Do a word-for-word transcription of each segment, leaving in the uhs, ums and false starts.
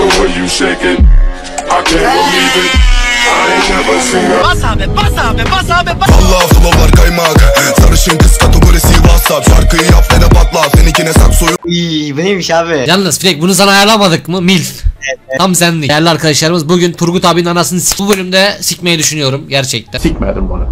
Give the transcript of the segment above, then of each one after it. the way you shake it. I can't believe it. I ain't never seen it. Bas abi, bas abi, bas abi, bas. Vallahi flowlar kaymak. Sarışın kız kategorisi WhatsApp. Şarkıyı yap ve de patla. Seninkine saksoyu. İyi, bu neymiş abi? Yalnız Frek, bunu sana ayarlamadık mı? Milf. Evet. Tam senlik. Değerli arkadaşlarımız, bugün Turgut abinin anasını bu bölümde sikmeyi düşünüyorum gerçekten. Sikmedim bana.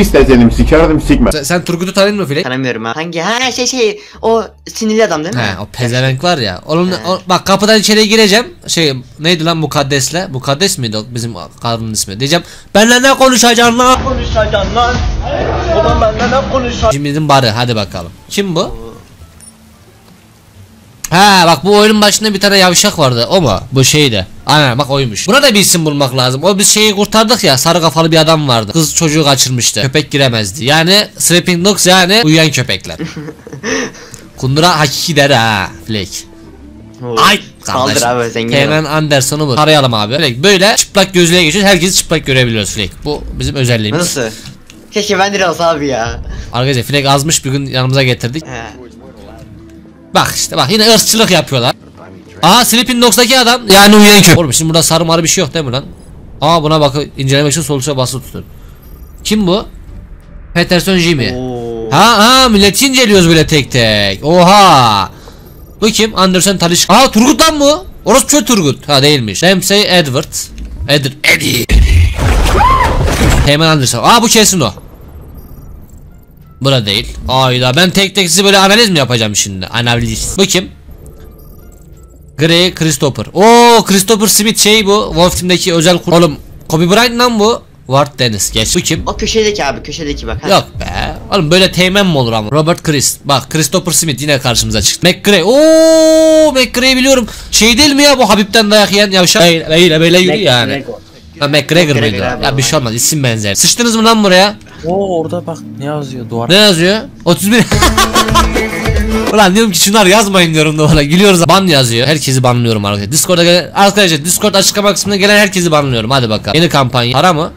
İstedim sikerdim sikme. Sen, sen Turgut'u tanın mı Filek? Tanımıyorum ha. Hangi ha şey şey o sinirli adam değil mi? He, o pezevenk var ya. Onun o, bak kapıdan içeriye gireceğim. Şey neydi lan mukaddesle? Mukaddes miydi o bizim kadının ismi? Diyeceğim benle ne konuşacaksın lan? Konuşacaksın lan. Ulan benle ne konuşacaksın? Cimri'nin barı, hadi bakalım. Kim bu? Ha bak, bu oyunun başında bir tane yavşak vardı, o mu? Bu şeydi. Aynen bak, oymuş. Buna da bir isim bulmak lazım. O biz şeyi kurtardık ya, sarı kafalı bir adam vardı. Kız çocuğu kaçırmıştı. Köpek giremezdi. Yani sleeping dogs, yani uyuyan köpekler. Kundura hakiki der ha Flek. Ay kaldır abi, zengin Teğmen Anderson'u bu. Arayalım abi Flek. Böyle çıplak gözlüğe geçiyoruz, herkesi çıplak görebiliyoruz Flek. Bu bizim özelliğimiz. Nasıl? Keşke ben de olsa abi ya. Arkadaşlar Flek azmış, bir gün yanımıza getirdik. He. Bak işte bak, yine ırkçılık yapıyorlar. Aha Sleeping Dogs'daki adam, yani uyuyan köpek. Oğlum şimdi burada sarı marı bir şey yok değil mi lan? Aa buna bak, incelemek için sol tuşa basılı tutun. Kim bu? Peterson Jimmy. Oo. Ha ha, milleti inceliyoruz böyle tek tek. Oha. Bu kim? Anderson Taliş. Aa Turgut lan bu. Orası köy Turgut. Ha değilmiş. Dempsey Edward. Edward. Eddie. Teğmen Anderson. Aa bu kesin o. Bura değil. Ayda ben tek tek sizi böyle analiz mi yapacağım şimdi? Analiz. Bu kim? Grey Christopher. Oo Christopher Smith, şey bu. Wolf Team'deki özel kur. Oğlum Kobe Bryant lan bu. Ward Dennis geç. Bu kim? O köşedeki abi, köşedeki bak. Ha. Yok be. Oğlum böyle teğmen mi olur ama? Robert Chris. Bak Christopher Smith yine karşımıza çıktı. McGray. Oo McGray'i biliyorum. Şey değil mi ya bu Habib'ten dayak yiyen yavşak? Böyle böyle, böyle yürü yani. McGregor. Ha McGregor mıydı? Ya bir şey olmaz, isim benzer. Sıçtınız mı lan buraya? Oo orada bak ne yazıyor duvarda? Ne yazıyor? otuz bir. Ulan diyorum ki şunlar yazmayın diyorum duvara, gülüyoruz. Ban yazıyor. Herkesi banlıyorum arkadaşlar. Discord'a gelen arkadaşlar, Discord açıklama kısmına gelen herkesi banlıyorum. Hadi bakalım. Yeni kampanya. Tara mı?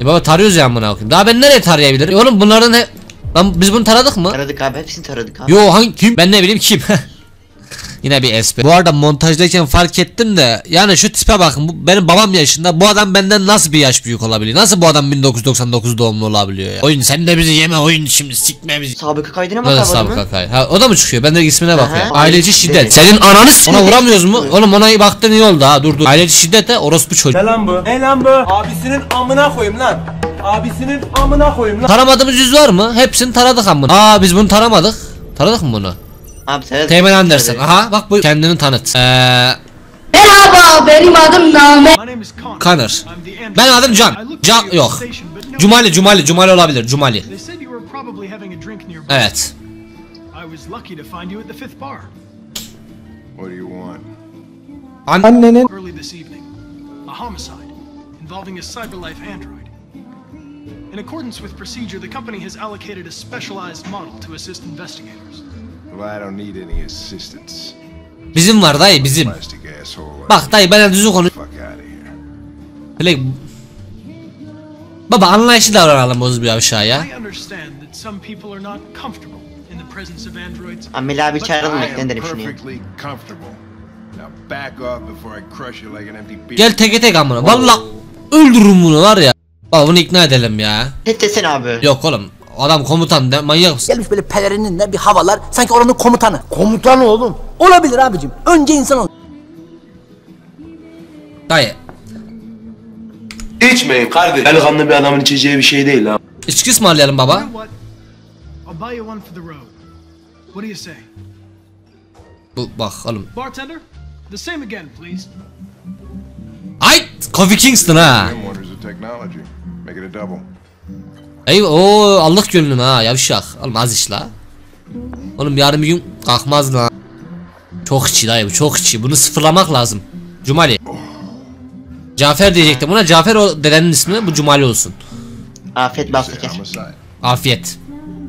E baba tarıyoruz ya amına koyayım. Daha ben nereye tarayabilirim? E oğlum bunlardan he... Lan biz bunu taradık mı? Taradık abi, hepsini taradık abi. Yo hangi kim? Ben ne bileyim kim? Yine bir espri. Bu arada montajdayken fark ettim de, yani şu tipe bakın, bu benim babam yaşında, bu adam benden nasıl bir yaş büyük olabiliyor? Nasıl bu adam bin dokuz yüz doksan dokuz doğumlu olabiliyor ya? Oyun sen de bizi yeme oyun, şimdi sikme bizi. Sabıka kaydına bak abi. Sabıka kaydı. Ha o da mı çıkıyor? Ben de ismine bakıyorum. Aileci şiddet. Senin ananı s***. Ona vuramıyoruz mu? Oğlum ona baktın iyi oldu ha, dur dur. Aileci şiddete orospu çocuğu. Ne lan bu? Ne lan bu? Abisinin amına koyayım lan. Abisinin amına koyayım lan. Taramadığımız yüz var mı? Hepsini taradık amına. Aa biz bunu taramadık. Taradık mı bunu? Teğmen Anderson. Aha bak bu kendini tanıt. Eee Merhaba benim adım Name. Connor. Ben adım Can. Can yok. Cumali Cumali Cumali olabilir. Cumali. Evet. An Annenin in accordance with procedure the company has allocated a specialized model to assist investigators. Bizim var dayı, bizim. Bak dayı bana düzgün konuş. Flek. Baba anlayışlı davranalım boz bir yavşağa ya. Amel abi çağırılmaktan derim şimdi. Gel teke tek amına. Vallahi öldürürüm bunu var ya. Bak bunu ikna edelim ya. Ne desene abi? Yok oğlum. Adam komutan de, manyak mısın? Gelmiş böyle pelerininle bir havalar, sanki oranın komutanı. Komutan oğlum. Olabilir abicim. Önce insan ol. Dayı. İçmeyin kardeşim. Delikanlı bir adamın içeceği bir şey değil ha. İçki ısmarlayalım baba. Bu bak oğlum. Ay, Coffee Kingston ha. Ey o Allah gönlüm ha yavşak. Oğlum az iş la. Oğlum yarın bir gün kalkmaz la. Çok içi dayı, çok içi. Bunu sıfırlamak lazım. Cumali. Cafer diyecektim buna. Cafer o dedenin ismi, bu Cumali olsun. Afiyet bastı kes. Afiyet.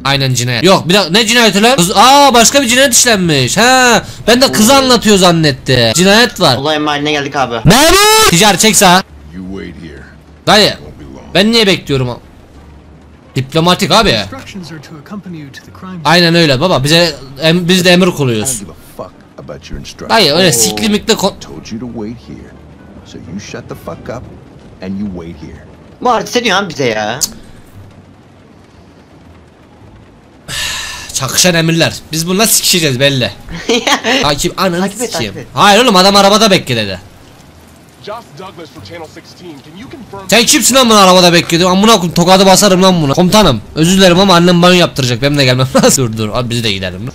Aynen cinayet. Yok bir dakika, ne cinayeti lan? Aa başka bir cinayet işlenmiş. Ha ben de kızı anlatıyor zannetti. Cinayet var. Olay mahalline geldik abi. Memur! Ticar çek sağa. Dayı ben niye bekliyorum? Diplomatik abi. Aynen öyle baba, bize em, biz de emir kuluyoruz. Hayır öyle siklimikle kon... Muharret ediyorsun bize ya. Çakışan emirler. Biz bunu nasıl sikişeceğiz belli. Takip ananı sikiyim. Hayır oğlum adam arabada bekledi. Sen kimsin lan bunu arabada bekledi? Amına koyayım tokadı basarım lan bunu. Komutanım özür dilerim ama annem banyo yaptıracak. Benim de gelmem lazım. Dur dur abi biz de gidelim.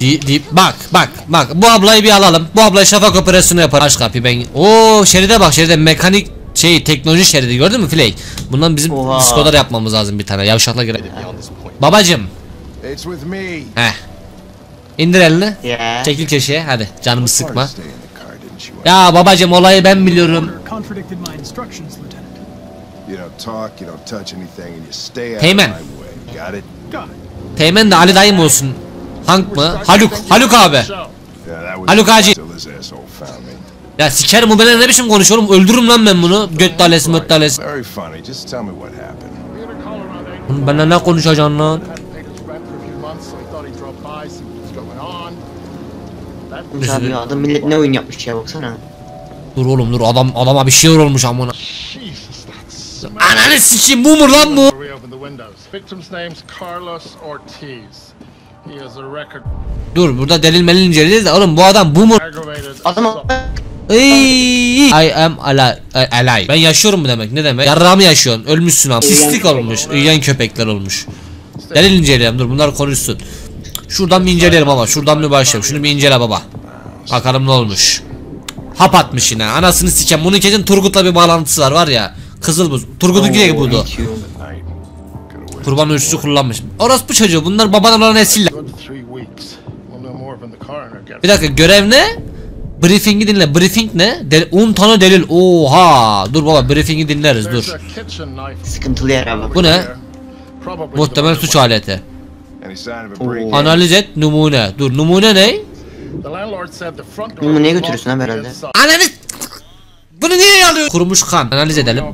Di, di, bak bak bak bu ablayı bir alalım. Bu ablayı şafak operasyonu yapar. Aç kapıyı ben. Oo şeride bak şeride mekanik şey teknoloji şeridi gördün mü Flake? Bundan bizim diskolar yapmamız lazım bir tane. Yavşakla girelim. Babacım. Heh. İndir elini. Yeah. Çekil köşeye hadi canımı sıkma. Ya babacım olayı ben biliyorum. Teğmen. Teğmen de Ali dayım olsun. Hank mı? Haluk. Haluk abi. Haluk acil. Ya sikerim bu benimle ne biçim konuşuyorum? Öldürürüm lan ben bunu. Göt dalesi möt dalesi. Bunu benimle ne konuşacaksın lan? Abi adam millet ne oyun yapmış ya baksana. Dur oğlum dur adam adama bir şey olmuş amına. Ananı sikeyim bu mu lan bu? Dur burada delil melil inceleyeceğiz de oğlum bu adam bu mu? Adam Iiiiii I am alive. Ben yaşıyorum bu demek ne demek? Yarrağımı yaşıyorsun ölmüşsün abi. Sistik olmuş uyuyan köpekler olmuş. Delil inceleyelim dur bunlar konuşsun. Şuradan bir inceleyelim baba. Şuradan bir başlayalım. Şunu bir incele baba. Bakalım ne olmuş. Hap atmış yine. Anasını siken. Bunun kesin Turgut'la bir bağlantısı var var ya. Kızılbuz. Turgut'un güle buldu. Kurban ölçüsü kullanmış. Orospu çocuğu. Bunlar babadan olan esiller. Bir dakika görev ne? Briefing'i dinle. Briefing ne? on tane delil. Oha. Dur baba briefing'i dinleriz dur. Sıkıntılı yer ama. Bu ne? Muhtemel suç aleti. Oo. Analiz et numune. Dur numune ne? Numuneye götürürsün ha herhalde. Analiz. Bunu niye alıyorsun? Kurumuş kan. Analiz edelim.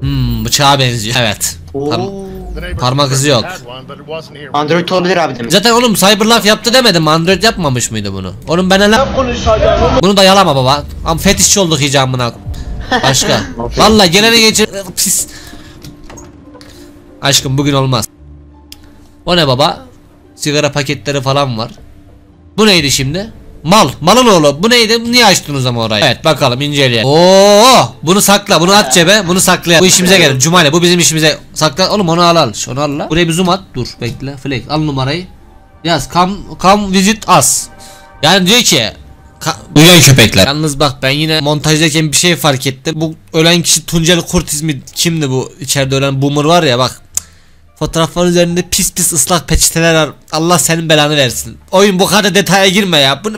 Hmm bıçağa benziyor. Evet. Tamam. Parmak izi yok. Android olabilir abi demiş. Zaten oğlum Cyberlife yaptı demedim. Android yapmamış mıydı bunu? Oğlum ben lan. Bunu da yalama baba. Am fetişçi olduk hicamına. Başka. Vallahi gelene geçir. Pis. Aşkım bugün olmaz. O ne baba? Sigara paketleri falan var. Bu neydi şimdi? Mal. Malın oğlu. Bu neydi? Niye açtınız ama orayı? Evet bakalım inceleyelim. Oo, bunu sakla. Bunu at cebe. Bunu sakla. Bu işimize gelir. Cumali bu bizim işimize. Sakla. Oğlum onu al al. Onu al la. Buraya bir zoom at. Dur bekle. Flake al numarayı. Yaz. Come, come visit us. Yani diyor ki. Duyan köpekler. Yalnız bak ben yine montajdayken bir şey fark ettim. Bu ölen kişi Tuncel Kurtiz mi? Kimdi bu? İçeride ölen boomer var ya bak. Fotoğrafların üzerinde pis pis ıslak peçeteler var. Allah senin belanı versin. Oyun bu kadar detaya girme ya. Bunu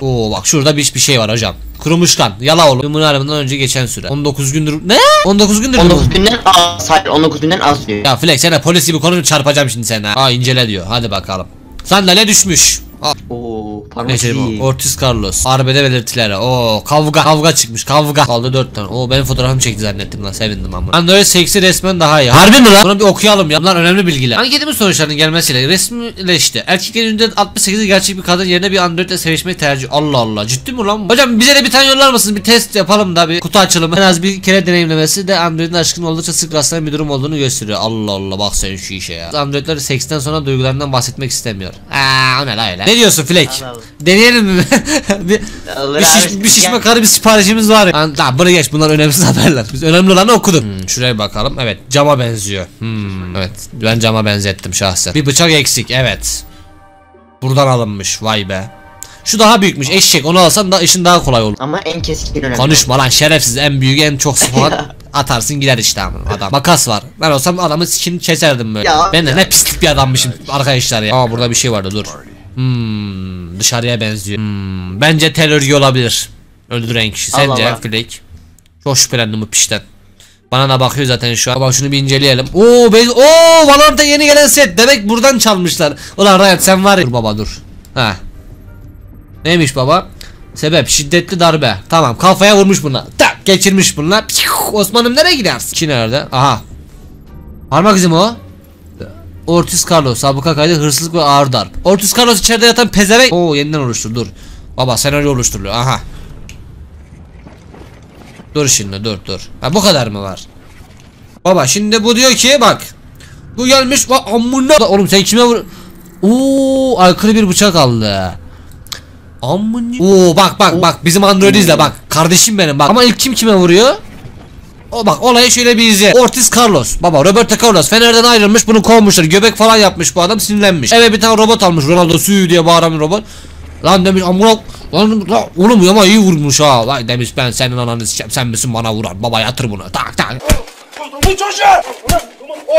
Oo bak şurada bir bir şey var hocam. Kurumuş kan. Yala oğlum. Bunu arabandan önce geçen süre. on dokuz gündür. Ne? on dokuz gündür. on dokuz günden az. Hayır on dokuz günden az diyor. Ya Flex sen polis gibi konuşup çarpacağım şimdi seni. Aa incele diyor. Hadi bakalım. Sandalye düşmüş. Oo, şey Ortiz Carlos. Arbede belirtileri. Oo, kavga kavga çıkmış. Kavga. Kaldı dört tane. Oo, benim fotoğrafımı çekti zannettim lan. Sevindim ama. Android seksi resmen daha iyi. Harbi mi lan? Bunu bir okuyalım ya. Bunlar önemli bilgiler. Anketimiz sonuçlarının gelmesiyle resmileşti. Erkeklerin yüzde altmış sekizi gerçek bir kadın yerine bir Android ile sevişmeyi tercih. Allah Allah. Ciddi mi lan? Hocam bize de bir tane yollar mısınız? Bir test yapalım da bir kutu açılımı. En az bir kere deneyimlemesi de Android'in aşkın oldukça sık rastlanan bir durum olduğunu gösteriyor. Allah Allah bak sen şu işe ya. Androidler seksten sonra duygularından bahsetmek istemiyor. Aa, o ne la öyle? Ne diyorsun Flek? Deneyelim mi? bir, bir, şiş, bir şişme karı bir siparişimiz var. Lan bunu geç bunlar önemsiz haberler. Biz önemli olanı okuduk. Hmm, şuraya bakalım. Evet cama benziyor. Hmm, evet ben cama benzettim şahsen. Bir bıçak eksik evet. Buradan alınmış vay be. Şu daha büyükmüş eşek onu alsan da işin daha kolay olur. Ama en keskin önemli. Konuşma lan şerefsiz en büyük en çok sıfat atarsın gider işte adam. Makas var. Ben olsam adamı sikini keserdim böyle. Ya, ben de ya. Ne pislik bir adammışım arkadaşlar ya. Aa burada bir şey vardı dur. Hmm, dışarıya benziyor. Hmm, bence tel örgü olabilir. Öldüren kişi. Sence Flek? Çok şüphelendim bu pişten. Bana da bakıyor zaten şu an. Bak şunu bir inceleyelim. Oo, bez Oo, Valorant'a yeni gelen set. Demek buradan çalmışlar. Ulan Riot sen var ya. Dur baba dur. Ha. Neymiş baba? Sebep şiddetli darbe. Tamam, kafaya vurmuş bunlar. Tak, geçirmiş bunlar. Osman'ım nereye gidersin? Ki nerede? Aha. Parmak izi mi o? Ortiz Carlos sabıka kaydı, hırsızlık ve ağır darp. Ortiz Carlos içeride yatan pezevenk. Oo, yeniden oluştur, dur. Baba senaryo oluşturuluyor, aha. Dur şimdi, dur dur. Ha, bu kadar mı var? Baba şimdi bu diyor ki bak. Bu gelmiş bak amına. Oğlum sen kime vur? Oo, aykırı bir bıçak aldı. Amına. Oo bak bak bak bizim Android izle bak. Kardeşim benim bak. Ama ilk kim kime vuruyor? O bak olayı şöyle bir izle. Ortiz Carlos. Baba Roberto Carlos Fener'den ayrılmış, bunu kovmuşlar. Göbek falan yapmış bu adam, sinirlenmiş. Eve bir tane robot almış. Ronaldo suyu diye bağıran robot. Lan demiş amına. Lan, lan oğlum ama iyi vurmuş ha. Lan demiş ben senin ananı sikeyim. Sen misin bana vuran? Baba yatır bunu. Tak tak. Bu çocuğu.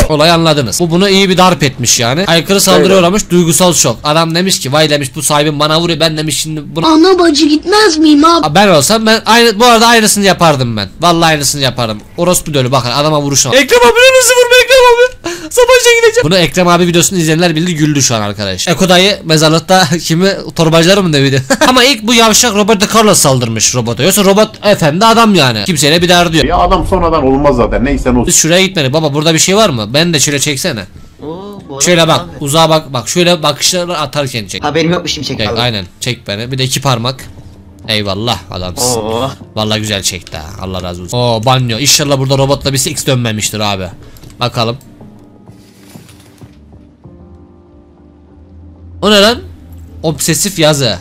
Olayı anladınız. Bu bunu iyi bir darp etmiş yani. Aykırı saldırıya uğramış, duygusal şok. Adam demiş ki vay demiş bu sahibim bana vuruyor, ben demiş şimdi buna. Ana bacı gitmez miyim abi? Ben olsam ben aynı, bu arada aynısını yapardım ben. Vallahi aynısını yapardım. Orospu dölü bakın adama vuruşan. Ekrem abi nasıl vurma Ekrem abi? Sabancıya gideceğim. Bunu Ekrem abi videosunu izleyenler bilir, güldü şu an arkadaş. Eko dayı mezarlıkta kimi torbacılar mı dedi. Ama ilk bu yavşak Roberto Carlos saldırmış robota. Yoksa robot efendi adam yani. Kimseyle bir derdi yok. Ya adam sonradan olmaz zaten. Neyse ne olsun. Biz şuraya gitmeli. Baba burada bir şey var mı? Ben de şöyle çeksene. Oo, şöyle bak, abi. Uzağa bak, bak şöyle bakışları atarken çek. Haberim yokmuş gibi çek. Abi. Aynen, çek beni. Bir de iki parmak. Eyvallah adamsın. Oo. Vallahi güzel çekti ha. Allah razı olsun. Oo banyo. İnşallah burada robotla bir seks dönmemiştir abi. Bakalım. O ne lan? Obsesif yazı.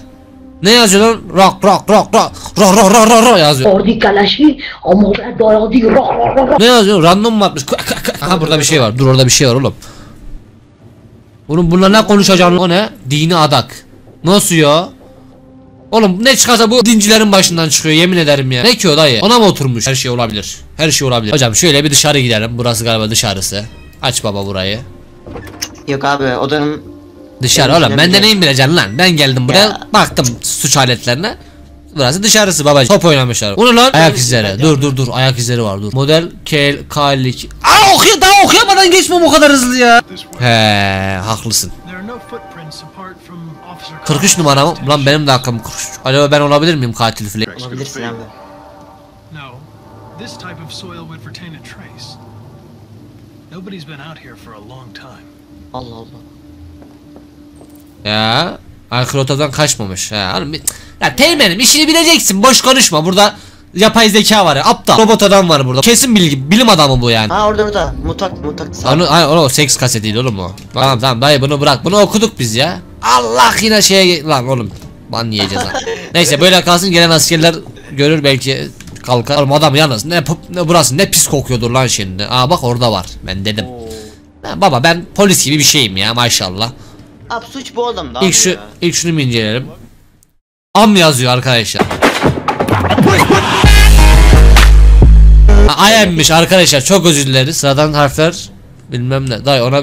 Ne yazıyor lan? Rock rock rock rock rock rock rock rock yazıyor. Ne yazıyor? Random mı atmış? Aha burada bir şey var. Dur orada bir şey var oğlum. Oğlum bununla ne konuşacağım? O ne? Dini adak. Nasıl ya? Oğlum ne çıkarsa bu dincilerin başından çıkıyor yemin ederim ya. Ne ki o dayı? Ona mı oturmuş? Her şey olabilir. Her şey olabilir. Hocam şöyle bir dışarı gidelim. Burası galiba dışarısı. Aç baba burayı. Yok abi odanın. Dışarı oğlum ben de neyim bileceksin lan, ben geldim buraya ya. Baktım suç aletlerine. Burası dışarısı babacığım. Top oynamışlar. Onu lan ayak izleri. Dur dur dur ayak izleri var dur. Model K L K L iki. Aa okuyor daha okuyamadan geçme bu kadar hızlı ya. He haklısın. kırk üç numara mı? Lan benim de hakkım kırk üç. Acaba ben olabilir miyim katil filan? Olabilirsin abi. Allah Allah. Ya aykırı otadan kaçmamış ha oğlum. Ya Teğmen'im işini bileceksin, boş konuşma. Burada yapay zeka var ya, aptal robot adam var burada, kesin bilgi bilim adamı bu yani. Ha orada orada mutak mutak onu o seks kasetiydi oğlum o. Tamam tamam dayı bunu bırak, bunu okuduk biz ya. Allah yine şeye lan oğlum ban yiyeceğiz lan. Neyse böyle kalsın, gelen askerler görür belki kalkar. Oğlum adam yalnız ne, ne burası ne pis kokuyordur lan şimdi. Aa bak orada var, ben dedim. Ha, baba ben polis gibi bir şeyim ya maşallah. Ab suç bu adam da. İlk şu ya. ilk şunu bir inceleyelim. Am yazıyor arkadaşlar. Ayemmiş arkadaşlar, çok özür dileriz. Sıradan harfler bilmem ne. Dayı ona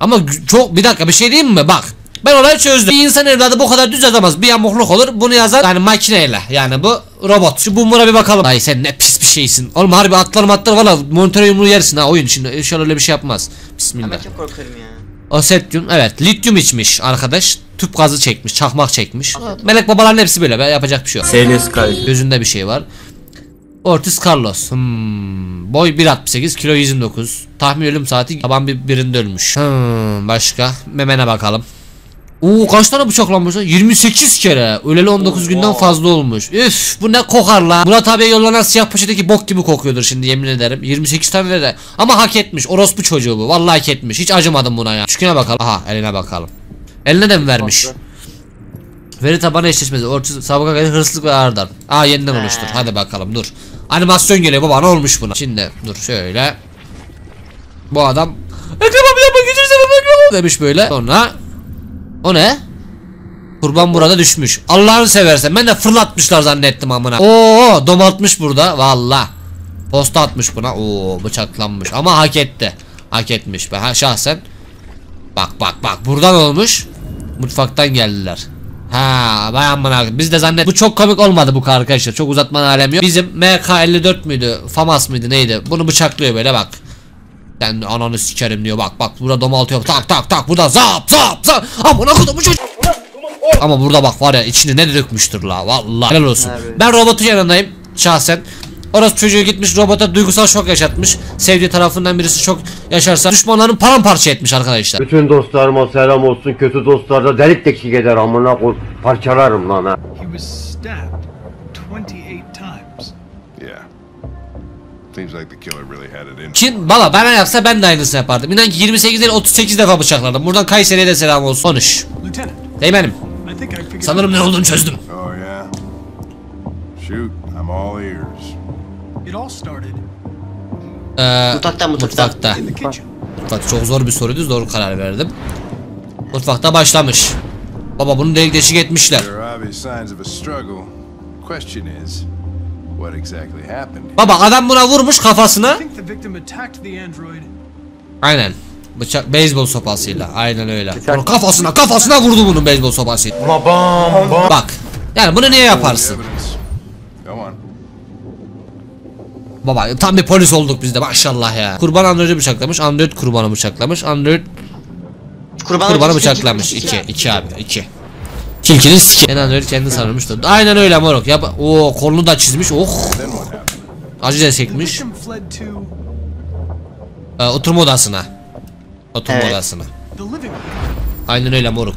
ama çok bir dakika bir şey diyeyim mi? Bak ben olayı çözdüm. Bir insan evladı bu kadar düz yazamaz. Bir yamukluk olur. Bunu yazar yani makineyle. Yani bu robot. Şu bunlara bir bakalım. Dayı sen ne pis bir şeysin. Oğlum harbi atlar matlar valla monitörü yumruğu yersin ha oyun. Şimdi inşallah öyle bir şey yapmaz. Bismillah. Ama çok korkarım ya. Asetyum, evet lityum içmiş arkadaş, tüp gazı çekmiş, çakmak çekmiş. Asetyum. Melek babaların hepsi böyle, ben yapacak bir şey yok. Seles gözünde bir şey var. Ortiz Carlos hmm. Boy bir altmış sekiz kilo yüz yirmi dokuz. Tahmin ölüm saati taban bir, birinde ölmüş. hmm. Başka memene bakalım. Oo kaç tane bıçaklanmış lan? yirmi sekiz kere. Öleli on dokuz Oo, günden wow. fazla olmuş. Üf bu ne kokar lan. Murat abiye yollanan siyah poşeteki bok gibi kokuyordur şimdi yemin ederim. yirmi sekiz tane de. Ama hak etmiş. Orospu çocuğu bu. Vallahi hak etmiş. Hiç acımadım buna ya. Şüküne bakalım. Aha eline bakalım. Eline de mi vermiş? Veri tabanı eşleşmesi. Ortiz sabıka kaydı, hırsızlık ve ağır darp. Aa yeniden oluştur. Hadi bakalım dur. Animasyon geliyor baba, ne olmuş buna? Şimdi dur şöyle. Bu adam Ekrem abi yapma geçirse baba demiş böyle. Sonra o ne? Kurban burada düşmüş. Allah'ını seversen ben de fırlatmışlar zannettim amına. Oo domaltmış burada valla. Posta atmış buna. Oo bıçaklanmış ama hak etti. Hak etmiş be ha, şahsen. Bak bak bak buradan olmuş. Mutfaktan geldiler. Ha vay amına. Biz de zannet. Bu çok komik olmadı bu arkadaşlar. Çok uzatmanın alemi yok. Bizim M K elli dört müydü? Famas mıydı neydi? Bunu bıçaklıyor böyle bak. Ben ananı sikerim diyor bak bak burada domaltıyor tak tak tak burada zap zap zap amına kodumu çocuk. Ama burada bak var ya içinde ne dökmüştür la vallahi helal olsun. Abi. Ben robotun yanındayım şahsen. Orası çocuğu gitmiş robota duygusal şok yaşatmış. Sevdiği tarafından birisi şok yaşarsa düşmanlarını paramparça etmiş arkadaşlar. Bütün dostlarıma selam olsun. Kötü dostlar da delik deşik eder amına koy. Parçalarım lan ha. Kim baba bana yapsa ben de aynısını yapardım. İnan ki yirmi sekiz değil otuz sekiz defa bıçakladım. Buradan Kayseri'ye de selam olsun. Konuş. Değmenim. Sanırım ne olduğunu çözdüm. Ee, mutfakta mutfakta. Mutfak çok zor bir soruydu, doğru karar verdim. Mutfakta başlamış. Baba bunu delik deşik etmişler. Baba adam buna vurmuş kafasına. Aynen. Bıçak beyzbol sopasıyla. Aynen öyle. Bunun kafasına kafasına vurdu bunun beyzbol sopasıyla. Bak. Yani bunu niye yaparsın? Baba tam bir polis olduk biz de maşallah ya. Kurban Android'i bıçaklamış. Android kurbanı bıçaklamış. Android kurbanı, kurbanı bıçaklamış. iki iki abi iki. Tilkinin siki. En Android kendini sarılmıştı. Aynen öyle moruk. Yap o kolunu da çizmiş. Oh. Acı da çekmiş. Ee, oturma odasına. Oturma evet. odasına. Aynen öyle moruk.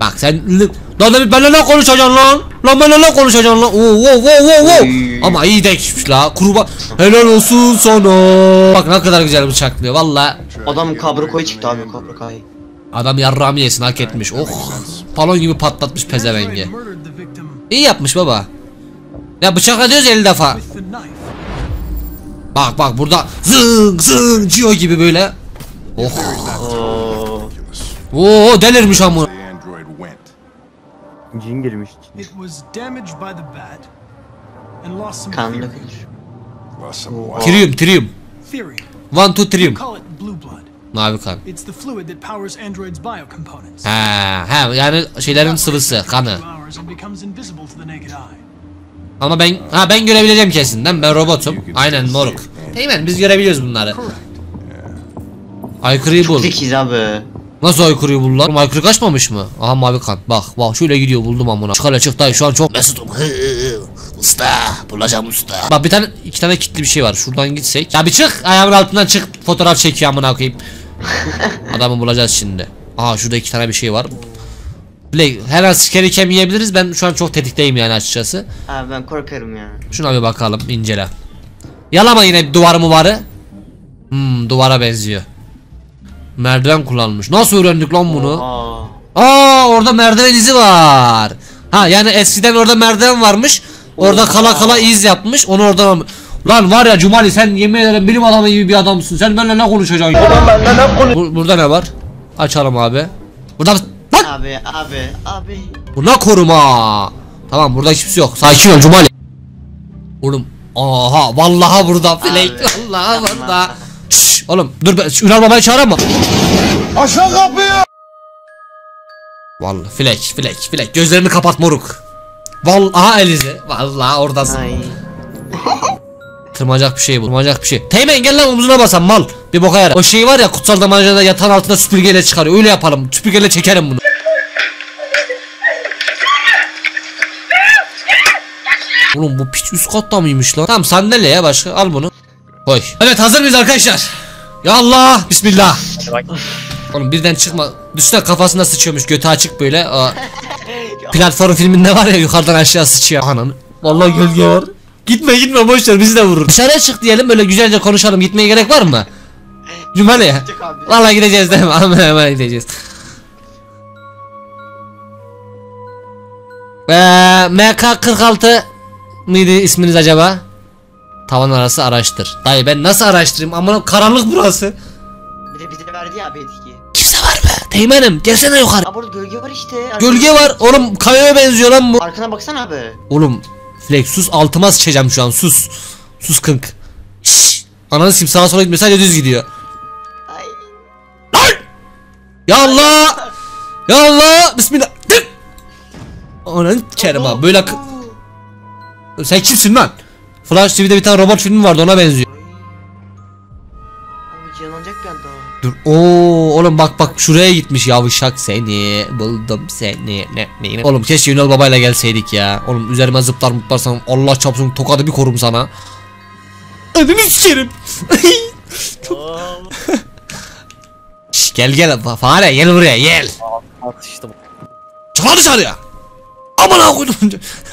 Bak sen lan da benimle ne konuşacaksın lan? Lan benimle ne konuşacaksın lan? Oo oo oo oo. Ama iyi de gitmiş la. Kurban helal olsun sana. Bak ne kadar güzel bıçaklıyor valla. Adam kabrikoyu çıktı abi kabrikoyu. Adam yarrağımı yesin hak etmiş. Oh. Palon gibi patlatmış pezevengi. İyi yapmış baba. Ya bıçakla diyoruz elli defa. Bak bak burada zıng zıng Gio gibi böyle. Oh. Oo delirmiş amına. Cin girmiş. Kanlı kırıyor. Trium, trium. One, two, trium. Mavi kan. Ha, ha, yani şeylerin sıvısı, kanı. Ama ben, ha ben görebileceğim kesin, değil mi? Ben robotum. Aynen moruk. Eymen, biz görebiliyoruz bunları. Aykırıyı bul. Nasıl aykırıyı buldular? Aykırı kaçmamış mı? Aha mavi kan. Bak bak şöyle gidiyor buldum amına. Çık hele çık dayı şu an çok mesutum. Usta bulacağım usta. Bak bir tane iki tane kilitli bir şey var. Şuradan gitsek. Ya bir çık ayağımın altından çık fotoğraf çekiyor amına koyayım. Adamı bulacağız şimdi. Aha şurada iki tane bir şey var. Blake her an sikeri kemiyebiliriz. Ben şu an çok tetikteyim yani açıkçası. Abi ben korkarım ya. Şuna bir bakalım incele. Yalama yine duvar mı varı? Hmm duvara benziyor. Merdiven kullanmış. Nasıl öğrendik lan bunu? Aa. Aa orada merdiven izi var. Ha yani eskiden orada merdiven varmış. Orada Oha. kala kala iz yapmış. Onu oradan lan var ya Cumali sen yemin ederim bilim adamı gibi bir adamsın. Sen benimle ne konuşacaksın? Bur burada ne var? Açalım abi. Burada lan. Abi abi abi. Buna koruma. Tamam burada hiçbir şey yok. Sakin ol Cumali. Oğlum. Aha vallahi burada Flake. Vallahi burada. Oğlum dur ben Ünal babayı çağıram mı? Aşağı kapıyı. Vallahi Flake Flake Flake gözlerini kapat moruk. Vallahi elizi. Vallahi oradasın. Tırmanacak bir şey bu. Tırmanacak bir şey. Teğmen gel lan omzuna basan mal. Bir boka yarar. O şey var ya kutsal damancada yatan altında süpürgeyle çıkarıyor. Öyle yapalım. Süpürgeyle çekerim bunu. Oğlum bu piç üst katta mıymış lan? Tamam sandalye ya başka al bunu. Koy. Evet hazır mıyız arkadaşlar? Ya Allah bismillah. Oğlum birden çıkma. Düşsene kafasında sıçıyormuş götü açık böyle. Aa. Platform filminde var ya yukarıdan aşağı sıçıyor. Ananı. Vallahi gölge var. Gitme gitme boşver bizi de vurur. Dışarıya çık diyelim böyle güzelce konuşalım. Gitmeye gerek var mı? Cumali. Vallahi gideceğiz değil mi? Aman aman gideceğiz. Eee M K kırk altı mıydı isminiz acaba? Tavan arası araştır. Dayı ben nasıl araştırayım? Aman karanlık burası. Bir de bize verdi ya belki. Kimse var mı? Teğmenim gelsene yukarı. Abi burada gölge var işte. Gölge var. Oğlum kayaya benziyor lan bu. Arkana baksana abi. Oğlum Flex sus altıma sıçacağım şu an sus. Sus kınk. Şşş. Ananı sikeyim sağa sola gitme sadece düz gidiyor. Ay. Lan. Ya Allah. Ya Allah. Bismillah. Ananı kerim abi böyle. Sen kimsin lan? Flash T V'de bir tane robot filmi vardı ona benziyor. Abi canlanacak bir anda. Dur. Oo oğlum bak bak şuraya gitmiş yavşak seni. Buldum seni. Ne ne. Oğlum keşke Ünal babayla gelseydik ya. Oğlum üzerime zıplar mutlarsam Allah çapsın tokadı bir korum sana. Önünü sikerim. Şş, gel gel fare, gel buraya gel. Atıştım. Çıkar dışarıya. Amına koydum.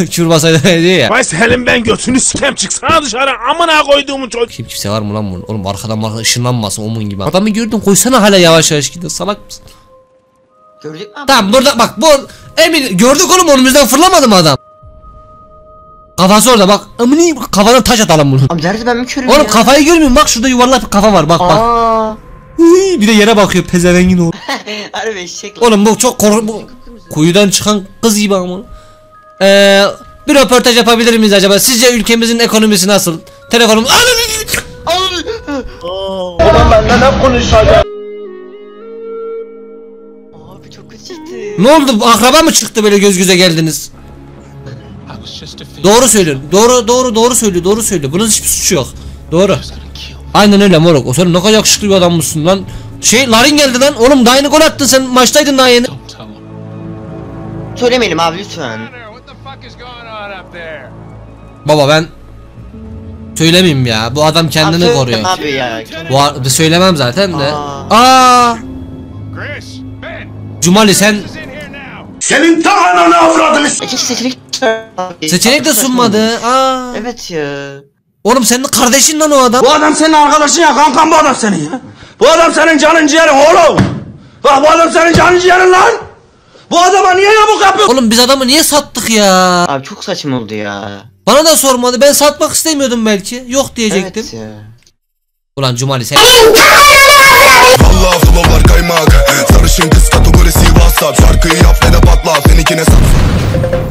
Çurbasaydı diyor ya. Vay senin ben götünü sikem, çıksana dışarı amına koyduğumun çocuğu. Kim kimse var mı lan bunun? Oğlum arkadan arkadan ışınlanmasın omun gibi. Adamı gördün koysana hala yavaş yavaş gidiyor, salak mısın? Gördük mü? Tamam burada bak bu Emin gördük oğlum, önümüzden fırlamadı mı adam? Kafası orada bak. Amına kafana taş atalım bunu. Abi nerede ben mi körüm? Oğlum ya? Kafayı görmüyorum bak, şurada yuvarlak bir kafa var bak bak. Aa. Bir de yere bakıyor pezevengin oğlum. Harbi eşek. Oğlum bu çok korku bu. Kuyudan çıkan kız gibi ama. Ee, bir röportaj yapabilir miyiz acaba? Sizce ülkemizin ekonomisi nasıl? Telefonum. Oğlum ben ne konuşacağım? Abi çok acıktı. Ne oldu? Akraba mı çıktı böyle göz göze geldiniz? Doğru söylüyorsun. Doğru doğru doğru söylüyor. Doğru söylüyor. Bunun hiçbir suçu yok. Doğru. Aynen öyle moruk. O sen ne kadar yakışıklı bir adam mısın lan? Şey Larin geldi lan. Oğlum daha yeni gol attın sen. Maçtaydın daha yeni. Söylemeyelim abi lütfen. Baba ben söylemeyeyim ya. Bu adam kendini abi, koruyor. Abi ya. Bu söylemem zaten de. Aa. Cumali sen senin ta ananı avradını. Seçenek seçenek de sunmadı. Aa. Evet ya. Oğlum senin kardeşin lan o adam. Bu adam senin arkadaşın ya kankan, bu adam senin ya. Bu adam senin canın ciğerin oğlum. Bak bu adam senin canın ciğerin lan. Bu adama niye yamuk yapıyorsun? Oğlum biz adamı niye sattık ya? Abi çok saçma oldu ya. Bana da sormadı. Ben satmak istemiyordum belki. Yok diyecektim. Evet ya. Ulan Cumali sen... Vallahi flowlar kaymak. Sarışın kız kategorisi WhatsApp. Şarkıyı yap ve de patla. Fenikine sat.